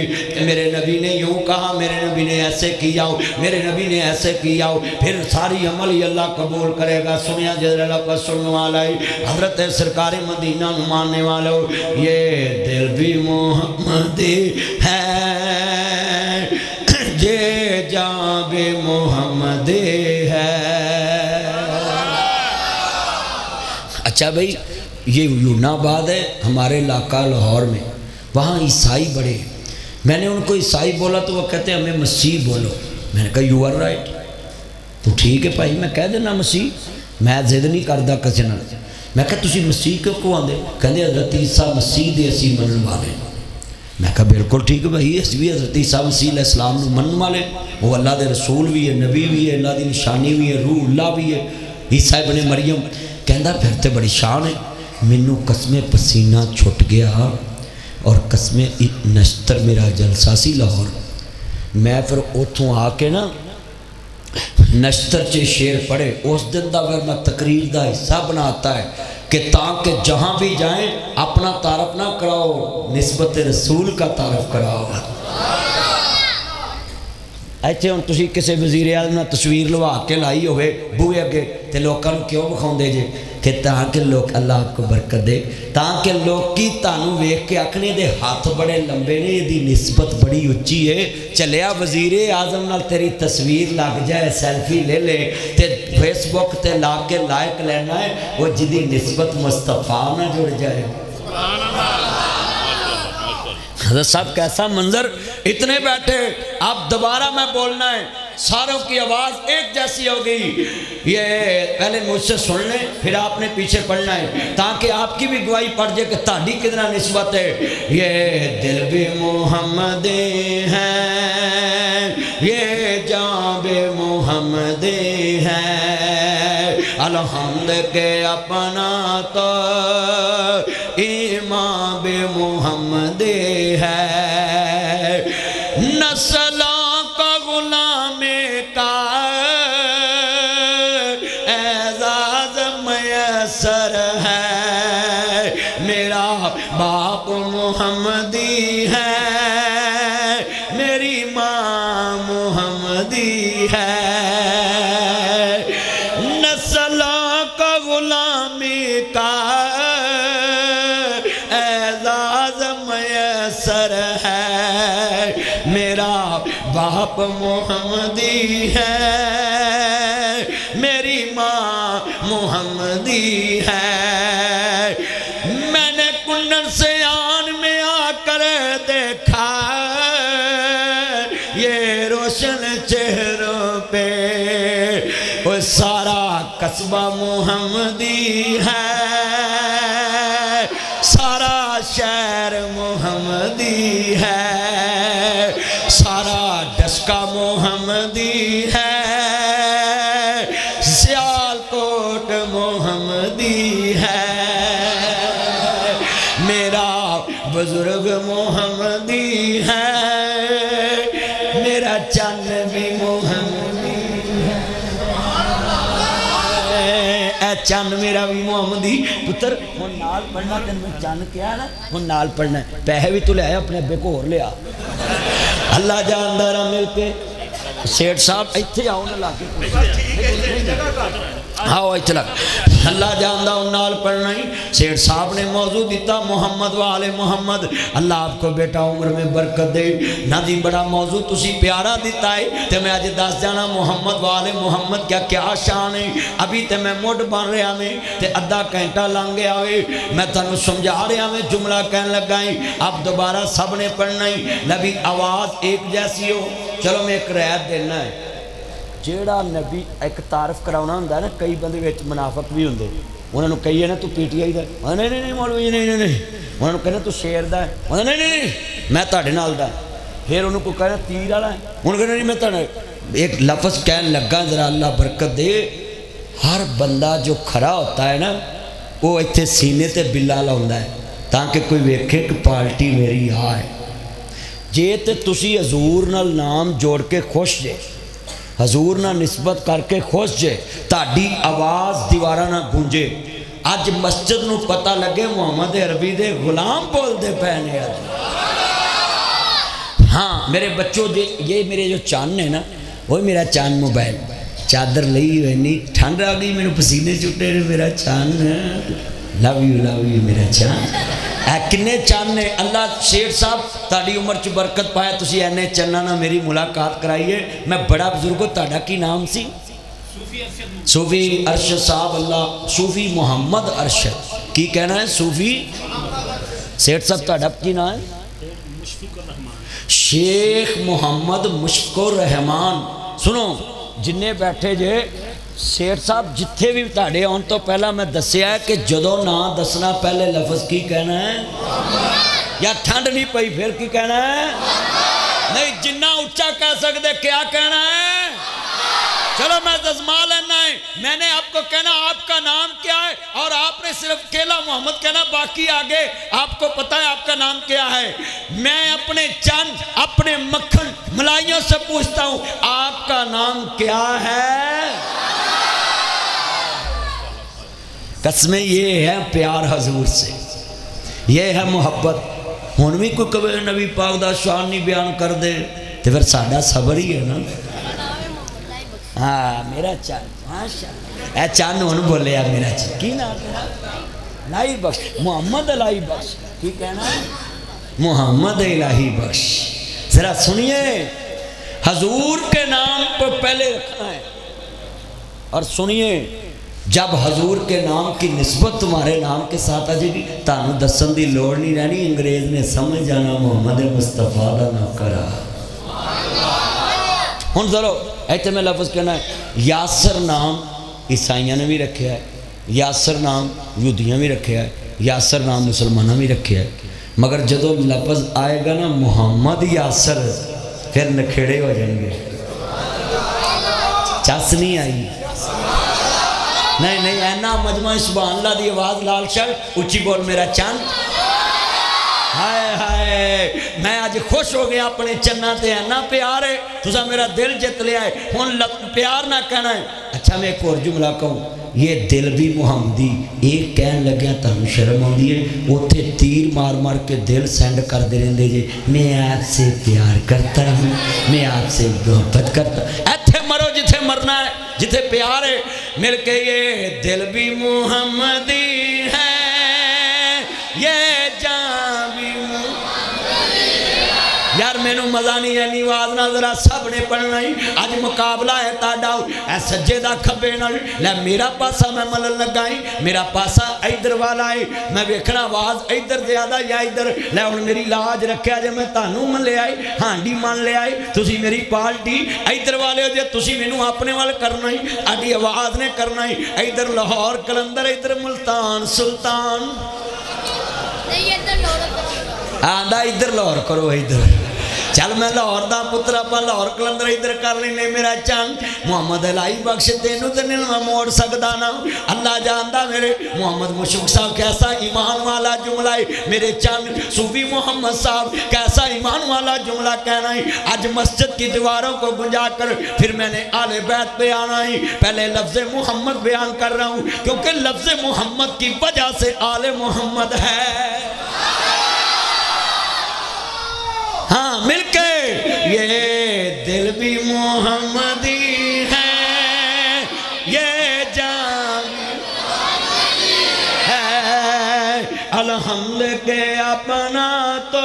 मेरे नबी ने यूँ कहा, मेरे नबी ने ऐसे किया, मेरे नबी ने ऐसे किया, फिर सारी अमल ही अल्लाह कबूल करेगा। सुनिया जरा का सुनने वाला है, हजरत सरकार मदीना मानने वालों, ये दिल भी मोहम्मदी है, ये जान भी मोहम्मदी है। अच्छा भाई, ये यूनाबाद है हमारे इलाका लाहौर में, वहाँ ईसाई बड़े हैं। मैंने उनको ईसाई बोला तो वो कहते हैं हमें मसीह बोलो। मैंने कहा यू आर राइट, तो ठीक है भाई, मैं कह देना मसीह, मैं जिद नहीं करता किसी न। मैं कहा तुम मसीह क्यों को आते? कहते हजरत ईसा मसीह दे असीं मनन वाले। मैं कहा बिल्कुल ठीक है भाई, अस भी हजरत ईसा मसीह इस्लाम को मनन वाले। वो अल्लाह के रसूल भी है, नबी भी है, अल्लाह की निशानी भी है, रूह अल्लाह भी है, ईसा बने मरियम। कहता फिर तो बड़ी शान है। मैनू कसमें पसीना छुट गया और कसमें नश्तर मेरा जलसा सी लाहौर। मैं फिर उतों आके ना नश्तर च शेर पढ़े उस दिन का। फिर मैं तकरीर का हिस्सा बनाता है कि ताकि जहाँ भी जाएँ अपना तारफ ना कराओ, निस्बत रसूल का तारफ कराओ। अच्छे हम तुम किसी वजीर आजम ने तस्वीर लवा के लाई हो बूहे अगे तो लोगों क्यों विखाते जे कि ताकि लोग अल्लाह आपको बरकत दे, ताकि लोग तू वेख के आखने दे हाथ बड़े लंबे ने, यदि निस्बत बड़ी उच्ची है, चलिया वजीर आजम नाल तेरी तस्वीर लग जाए, सैल्फी ले ले ते फेसबुक ते ला के लाइक लेना है, वो जिदी निस्बत मुस्तफा ना जुड़ जाए। हजरत साहब कैसा मंजर, इतने बैठे। अब दोबारा मैं बोलना है, सारों की आवाज़ एक जैसी होगी। ये पहले मुझसे सुन लें, फिर आपने पीछे पढ़ना है ताकि आपकी भी गवाही पड़ जाए कि ताड़ी कितना निस्बत है। ये दिल भी मोहम्मदी है, ये जान भी मोहम्मदी है, अलहम्द के अपना तो ईमान भी मोहम्मदी है। नस्लों को गुलाम का एजाज मैसर है, मेरा बाप मोहम्मदी है, मेरी माँ मोहम्मदी है। नस्लों को गुलामी का सर है, मेरा बाप मोहम्मदी है, मेरी माँ मोहम्मदी है। मैंने कुल्लर से आन में आकर देखा, ये रोशन चेहरों पे वो सारा कस्बा मोहम्मदी है, सारा शहर मोहम्मदी है, सारा डस्का मोहम्मदी है, सियालकोट मोहम्मदी है, मेरा बुजुर्ग मोहम्मदी है, मेरा चन्न भी मोहम्मदी है। चंद मेरा भी मोहम्मदी पुत्र हम नाल पढ़ना, तेन मैं चंद क्या ना हम नाल पढ़ना है। पैसे भी तू लिया अपने अबे को होर लिया, अल्लाह जानदा रहा। मेरे पे सेठ साहब इतने आओ ना ला के, हाँ इतने लग अल्लाह जानदा उन नाल पढ़ना ही। सेठ साहब ने मौजूद दिता मुहम्मद वाले मोहम्मद। अल्लाह आपको बेटा उम्र में बरकत दे ना जी। बड़ा मौजू तुसी प्यारा दिता है तो मैं अज दस जाना मुहम्मद वाले मोहम्मद क्या क्या शान है। अभी तो मैं मुड बन रहा में तो अद्धा घंटा लंघ गया है, मैं तुहानू समझा रहा में जुमला कह लगा है। अब दोबारा सब ने पढ़ना ही, नबी आवाज़ एक जैसी हो। चलो मैं एक रियायत देना है, जेड़ा नबी एक तारफ कराना होंगे ना, कई बंदे मुनाफक भी होंगे, उन्होंने कही है ना तू पी टी आई का, नहीं नहीं मौलवी नहीं नहीं नहीं, उन्होंने कहना तू शेर का, नहीं नहीं नहीं मैं तुहाडे नाल दा। फिर उन्होंने कोई कहना तीर वाला, उन्होंने कहना नहीं मैं तुहाडे। एक लफ्ज़ कह लगा जरा अल्लाह बरकत दे, हर बंदा जो खड़ा होता है ना वो इत्थे सीने ते बिल्ला लाउंदा है ताकि कोई वेखे कि पार्टी मेरी आ है। जे तो तुसी हजूर नाल नाम जोड़ के खुश जे, हजूर नाल निस्बत करके खुश जे, ताड़ी आवाज़ दीवारा ना गूंजे, अज मस्जिद नूं पता लगे मुहम्मद अरबी दे गुलाम बोलते पे ने। हाँ मेरे बच्चों, जे ये मेरे जो चांद है ना, वो मेरा चांद मोबाइल चादर ली हुई, नहीं ठंड आ गई, मेरे पसीने छुट्टे, मेरा चांद लव यू लव यू मेरा चांद। किन्ने चन्न ने अल्लाह शेर साहब ताड़ी उम्र च बरकत पाया, तुसी एने चन्ना ना मेरी मुलाकात कराइए। मैं बड़ा बुजुर्ग, ताड़ा की नाम सी सूफी अरशद साहब, अल्लाह सूफी मुहम्मद अरशद की कहना है, सूफी सेठ साहब ताड़ा की नाम है शेख मुहम्मद मुश्फिकुर रहमान। सुनो जिन्ने बैठे जे शेर साहब, जिथे भी ताड़े आने तो पहला मैं दसिया कि जदों ना दसना पहले लफ्ज़ की कहना है, या ठंड नहीं पई फिर की कहना है, नहीं जिन्ना उच्चा कह सकते क्या कहना है। चलो मैं दसमा लेना है, मैंने आपको कहना आपका नाम क्या है, और आपने सिर्फ केला मोहम्मद कहना, बाकी आगे आपको पता है आपका नाम क्या है। मैं अपने चंद अपने मक्खन मलाइयों से पूछता हूँ आपका नाम क्या है। कसमें ये है प्यार हजूर से, ये है मुहब्बत। हुण भी कोई कवे नबी पाक दा शान नहीं बयान कर दे तो फिर साडा सबर ही है ना। हाँ मेरा चंद, माशाअल्लाह ऐ चंद हुण बोलिया मेरा चंद की नाम इलाही बख्श, मुहम्मद इलाही बख्श की कहना है, मुहम्मद इलाही बख्श। जरा सुनिए, हजूर के नाम पर पहले रखना है। और सुनिए, जब हजूर के नाम की निस्बत तुम्हारे नाम के साथ आ जाएगी, तुहानू दस्सन की लोड़ नहीं रहनी, अंग्रेज ने समझ जाना मुहम्मद मुस्तफा दा नौकरा। हुण चलो इतने मैं लफ्ज़ कहना है, यासर नाम ईसाइया ने भी रखे है, यासर नाम यहूदिया भी रखे है, यासर नाम मुसलमाना भी रखे है, मगर जदों लफ्ज़ आएगा ना मुहम्मद यासर, फिर नखेड़े हो जाएंगे, चस नहीं आई। नहीं नहीं ऐना मजमा सुभान अल्लाह दी आवाज़ लाल शर्ट उच्ची बोल मेरा चंद। हाय हाय मैं अज खुश हो गया अपने चन्ना ते, ऐना प्यार है, तुसा मेरा दिल जित लिया है। हुण प्यार ना कहना है। अच्छा मैं एक होर जुमला कहूँ, ये दिल भी मुहम्मदी एक कह लग्या तुहानू शर्म आउंदी है, उत्थे तीर मार मार के दिल सेंड करते रहंदे जी, मैं आपसे प्यार करता हूँ, मैं आपसे मोहब्बत करता। इत्थे मरो जिथे मरना है, जिथे प्यार है, मिलके ये दिल भी मुहम्मदी है, ये जान भी मुहम्मदी है। यार मैनू मजा नहीं है निवाज ना, जरा सब ने पढ़ना ही, अज मुकाबला है ताड़ा ऐ सज्जे दा खब्बे नाल। लै मेरा पासा मैं मलन लगा ही, मेरा पासा इधर वाला है, मैं वेखना आवाज इधर ज्यादा या इधर। लै हुण मेरी लाज रखिया जे मैं तुहानू मन लिया है, हांडी मन लिया है, तुसी मेरी पार्टी इधर वाले हो, जे तुसी मैनू अपने वाल करना ही, आड़ी आवाज ने करना ही, इधर लाहौर कलंदर, इधर मुल्तान सुल्तान आंदा, इधर लाहौर करो इधर। चल मैं लाहौर का पुत्र, आप लाहौर कलंदर इधर कर लेने। मेरा चंद मुहम्मद इलाही बख्श, तेनू तो नहीं मैं मोड़ सकता ना, अल्लाह जानता। मेरे मुहम्मद मुशफ़िक़ साहब कैसा ईमान वाला जुमला है, मेरे चंद सूफी मुहम्मद साहब कैसा ईमान वाला जुमला कहना है। आज मस्जिद की दीवारों को गुंजा कर फिर मैंने आले बैत पे आना ही, पहले लफ्ज़ मुहम्मद बयान कर रहा हूँ, क्योंकि लफ्ज़ मुहम्मद की वजह से आले मुहम्मद है। हाँ मिलके ये दिल भी मुहम्मदी है, ये जान है, अलहम्द के अपना तो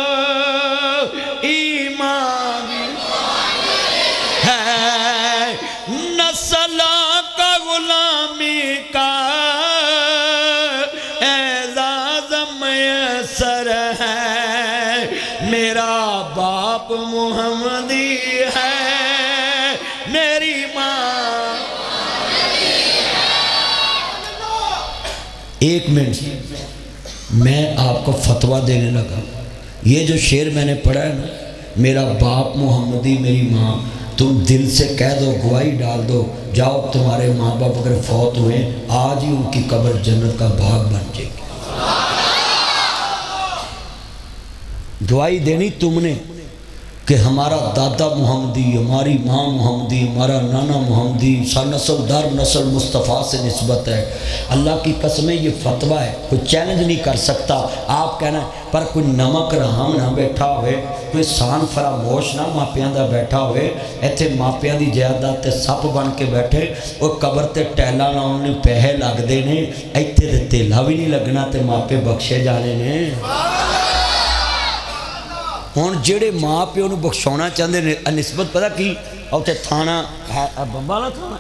ईमान है, नस्ल का गुलामी का मुहम्मदी है, मेरी माँ। एक मिनट, मैं आपको फतवा देने लगा। ये जो शेर मैंने पढ़ा है ना, मेरा बाप मुहम्मदी मेरी माँ, तुम दिल से कह दो, गवाही डाल दो, जाओ तुम्हारे माँ बाप अगर फौत हुए आज ही उनकी कब्र जन्नत का भाग बन जाएगी। गवाही देनी तुमने, कि हमारा दादा मोहम्मदी, हमारी माँ मोहम्मदी, हमारा नाना मोहम्मदी, नस्ल दर नस्ल मुस्तफ़ा से नस्बत है। अल्लाह की कसमें ये फतवा है, कोई चैलेंज नहीं कर सकता। आप कहना पर कोई नमक राम ना बैठा होए, कोई सान फरामोश ना मापिया का बैठा होए, इत्थे मापिया की जायदाद सप बन के बैठे और कबर ते टैला लाने पैसे लगते हैं, इत्थे ते तेला भी नहीं लगना तो मापे बख्शे जाने ने। हूँ जेड़े माँ प्यो को बख्शा चाहते हैं निस्बत पता की उसे थाना बंबा वाला थाना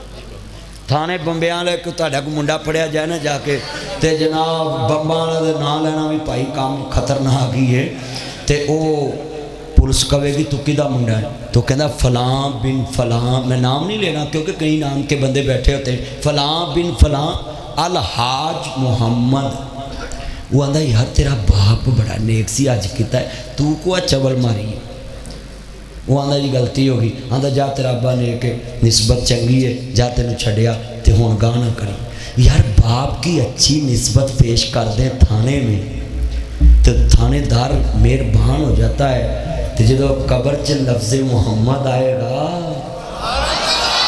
थाने बंबे वाले को मुंडा फड़िया जाए ना जाके तो जनाब बंबा वाला ना लेना भी भाई काम खतरनाक ही है। तो वो पुलिस कहेगी तू कि मुंडा है, तो कहना फलां बिन फलां, मैं नाम नहीं लेना क्योंकि कई नाम के बंदे बैठे होते हैं, फलां बिन फलां अलहाज मुहम्मद। वो आंदा यार तेरा बाप बड़ा नेक सी अज किता है, तू को चबल मारी है। वो आंदा जी गलती हो गई, आंदा जा तेरा अब्बा नेक है, निस्बत चंगी है, जा तेन छड्या ते हुण गाना करी। यार बाप की अच्छी निस्बत पेश कर दे थाने में तो थानेदार मेहरबान हो जाता है। तो जो कबर च लफ्ज़ मुहम्मद आएगा